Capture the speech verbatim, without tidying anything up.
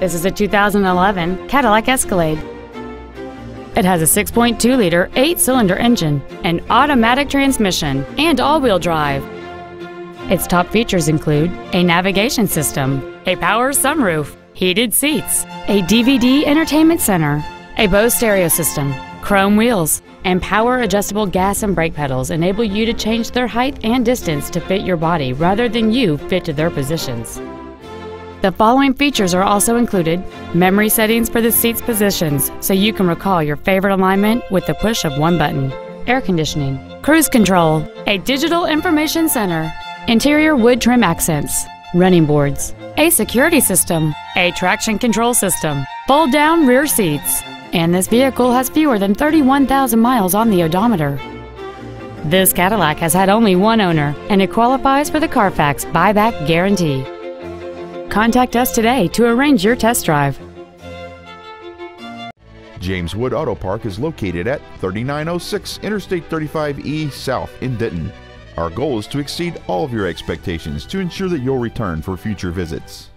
This is a two thousand eleven Cadillac Escalade. It has a six point two liter eight-cylinder engine, an automatic transmission, and all-wheel drive. Its top features include a navigation system, a power sunroof, heated seats, a D V D entertainment center, a Bose stereo system, chrome wheels, and power-adjustable gas and brake pedals enable you to change their height and distance to fit your body rather than you fit to their positions. The following features are also included: memory settings for the seat's positions so you can recall your favorite alignment with the push of one button, air conditioning, cruise control, a digital information center, interior wood trim accents, running boards, a security system, a traction control system, fold-down rear seats, and this vehicle has fewer than thirty-one thousand miles on the odometer. This Cadillac has had only one owner, and it qualifies for the Carfax buyback guarantee. Contact us today to arrange your test drive. James Wood Auto Park is located at thirty-nine oh six Interstate thirty-five E South in Denton. Our goal is to exceed all of your expectations to ensure that you'll return for future visits.